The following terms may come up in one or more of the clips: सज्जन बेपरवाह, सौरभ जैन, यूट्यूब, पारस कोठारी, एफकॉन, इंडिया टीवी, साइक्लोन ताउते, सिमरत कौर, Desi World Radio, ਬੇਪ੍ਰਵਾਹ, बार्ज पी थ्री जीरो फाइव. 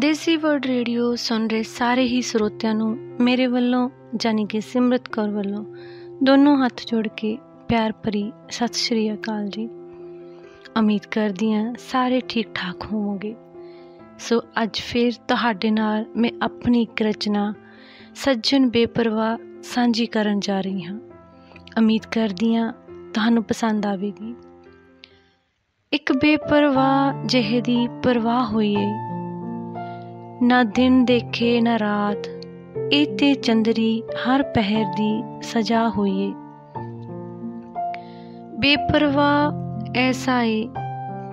देसी world radio सुन रहे सारे ही ਸਰੋਤਿਆਂ ਨੂੰ मेरे ਵੱਲੋਂ ਜਾਨੀ ਕਿ ਸਿਮਰਤ ਕੌਰ ਵੱਲੋਂ दोनों ਹੱਥ जोड़ के प्यार भरी सत श्री अकाल जी। उम्मीद करती हाँ सारे ठीक ठाक होवोगे। सो अज फिर तुहाडे नाल मैं अपनी एक रचना सज्जन बेपरवाह साझी करन जा रही हाँ। उम्मीद करती हाँ तुहानू पसंद आवेगी। एक बेपरवाह जिहे दी परवाह होई है, ना दिन देखे ना रात, एते चंदरी हर पहर दी सजा होइए। बेपरवाह ऐसा है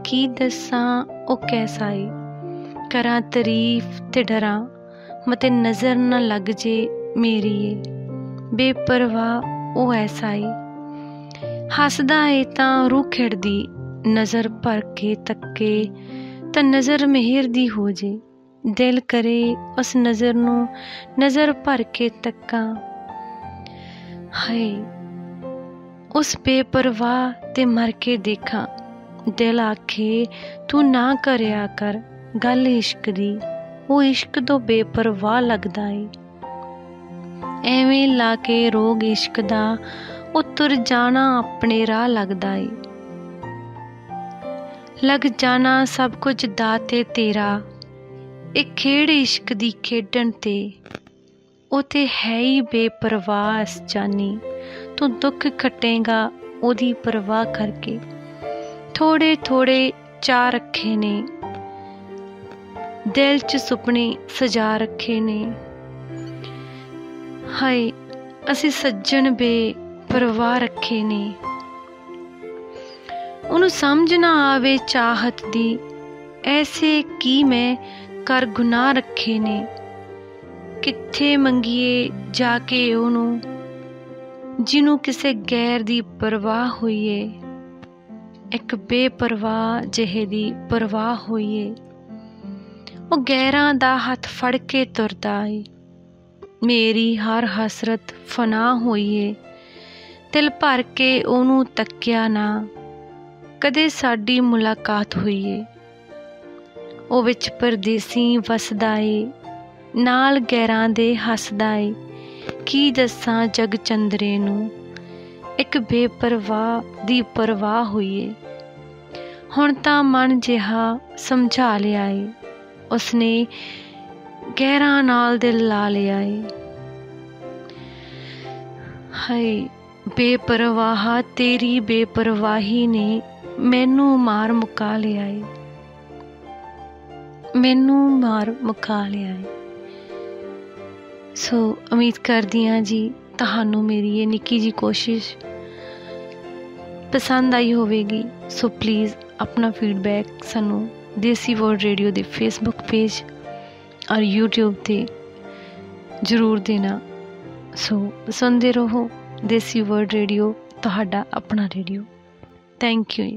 कि दसा ओ कैसा है, करा तारीफ ते डरा मते नज़र ना लग जे मेरी है। बेपरवाह ओ ऐसा है, हसदा है तां रूह खिड़दी, नज़र भर के तके तां नज़र मेहर दी हो जे। दिल करे उस नज़र नू नज़र भर के तक्का, हाय उस बेपरवाह ते मर के देखा। दिल आखे तू ना करया कर गल इश्क दी, वो इश्क तो बेपरवाह लगदा है। एवें ला के रोग इश्क दा, वो तुर जाना अपने राह लगदा है। लग जाना सब कुछ दाते तेरा, एक खेड़ इश्क दी खेडन ते, ओ ते है ही बेपरवाह इस जानी। तू दुख खटेगा ओदी परवाह करके, थोड़े थोड़े चा रखे ने, दिल च सुपने सजा रखे ने। हाय असी सज्जन बेपरवाह रखे ने, उन्होंने समझ ना आवे चाहत दी, ऐसे की मैं कर गुनाह रखे ने। किथे मंगिए जाके ओनू, जिनू किसे गैर दी परवाह होइए। एक बेपरवाह जिहे दी परवाह होइए, वो गैरां दा हथ फड़ के तुरदा है। मेरी हर हसरत फना होइए, दिल भर के ओनू तक्या ना, कदे साडी मुलाकात होइए। ਉਹ ਵਿੱਚ ਪਰਦੇਸੀ ਵਸਦਾ ਏ, ਨਾਲ ਗੈਰਾਂ ਦੇ ਹੱਸਦਾ ਏ। ਕੀ ਦੱਸਾਂ ਜਗ ਚੰਦਰੇ ਨੂੰ, ਇੱਕ ਬੇਪਰਵਾਹ ਦੀ ਪਰਵਾਹ ਹੋਈਏ। ਹੁਣ ਤਾਂ ਮਨ ਜਿਹਾ ਸਮਝਾ ਲਿਆ ਏ, ਉਸਨੇ ਗੈਰਾਂ ਨਾਲ ਦਿਲ ਲਾ ਲਿਆ ਏ। ਹਾਏ ਬੇਪਰਵਾਹ ਤੇਰੀ ਬੇਪਰਵਾਹੀ ਨੇ ਮੈਨੂੰ ਮਾਰ ਮੁਕਾ ਲਿਆ ਏ, मैनू मार मुका लिया है। सो उम्मीद करती हाँ जी तुहानू मेरी ये निक्की जी कोशिश पसंद आई होगी। सो प्लीज़ अपना फीडबैक सानू देसी वर्ल्ड रेडियो के फेसबुक पेज और यूट्यूब ते जरूर देना। सो सुनते रहो देसी वर्ल्ड रेडियो, तुहाडा अपना रेडियो। Thank you.